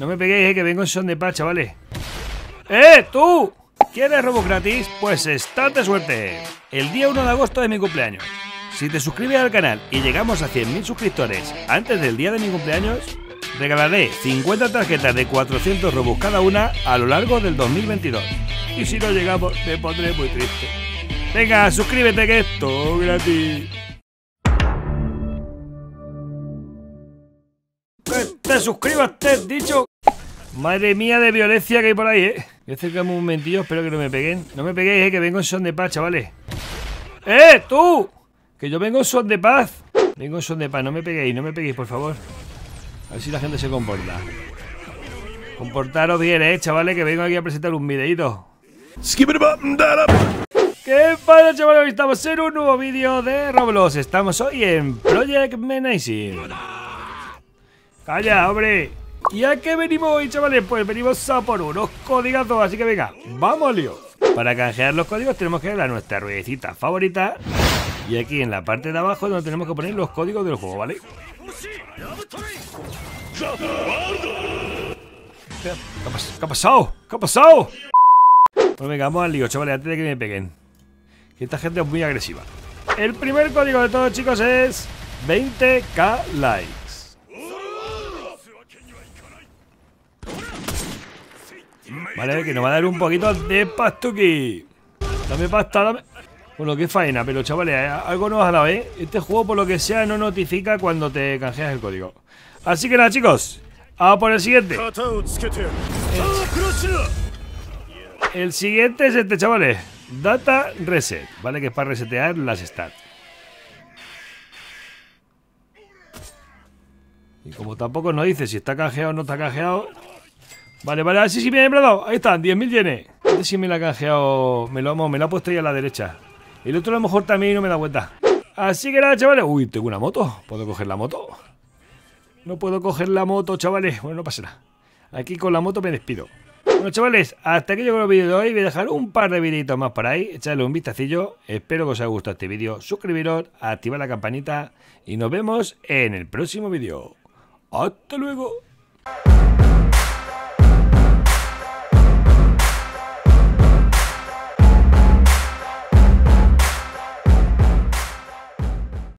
No me peguéis, que vengo en son de paz, chavales. ¡Eh, tú! ¿Quieres robos gratis? Pues estate suerte. El día 1 de agosto es mi cumpleaños. Si te suscribes al canal y llegamos a 100.000 suscriptores antes del día de mi cumpleaños, regalaré 50 tarjetas de 400 robos cada una a lo largo del 2022. Y si no llegamos, te pondré muy triste. Venga, suscríbete, que es todo gratis. ¡Que te suscribas, te he dicho! Madre mía de violencia que hay por ahí, Voy a acercarme un momentillo, espero que no me peguen. No me peguéis, que vengo en son de paz, chavales. ¡Eh, tú! Que yo vengo en son de paz. Vengo en son de paz, no me peguéis, no me peguéis, por favor. A ver si la gente se comporta. Comportaros bien, chavales, que vengo aquí a presentar un videíto. ¿Qué pasa, chavales? Hoy estamos en un nuevo vídeo de Roblox. Estamos hoy en Project Menacing. ¡Calla, hombre! ¿Y a qué venimos hoy, chavales? Pues venimos a por unos códigazos, así que venga, ¡vamos, lío! Para canjear los códigos tenemos que ir a nuestra ruedecita favorita. Y aquí en la parte de abajo es donde tenemos que poner los códigos del juego, ¿vale? ¿Qué ha pasado? ¿Qué ha pasado? Bueno, venga, vamos al lío, chavales, antes de que me peguen. Que esta gente es muy agresiva. El primer código de todos, chicos, es 20k likes. Vale, que nos va a dar un poquito de pastuki. Dame pasta, dame... Bueno, qué faena, pero chavales, algo nos ha dado, Este juego, por lo que sea, no notifica cuando te canjeas el código. Así que nada, chicos, a por el siguiente. El siguiente es este, chavales. Data Reset, ¿vale? Que es para resetear las stats. Y como tampoco nos dice si está canjeado o no está canjeado... Vale, vale, así sí me he dado. Ahí están, 10.000 yenes. Este sí me la ha canjeado. Me la ha puesto ahí a la derecha. El otro a lo mejor también no me da cuenta. Así que nada, chavales. Uy, tengo una moto. ¿Puedo coger la moto? No puedo coger la moto, chavales. Bueno, no pasa nada. Aquí con la moto me despido. Bueno, chavales, hasta aquí yo con el vídeo de hoy. Voy a dejar un par de videitos más por ahí. Echadle un vistacillo. Espero que os haya gustado este vídeo. Suscribiros, activad la campanita. Y nos vemos en el próximo vídeo. ¡Hasta luego!